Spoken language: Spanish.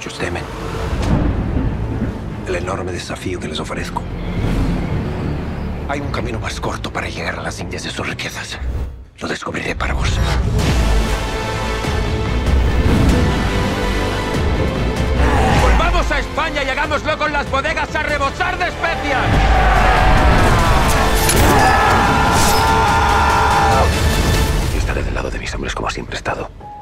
muchos temen. El enorme desafío que les ofrezco. Hay un camino más corto para llegar a las Indias y sus riquezas. Lo descubriré para vos. ¡Volvamos a España y hagámoslo con las bodegas a rebosar de especias! Yo estaré del lado de mis hombres como siempre he estado.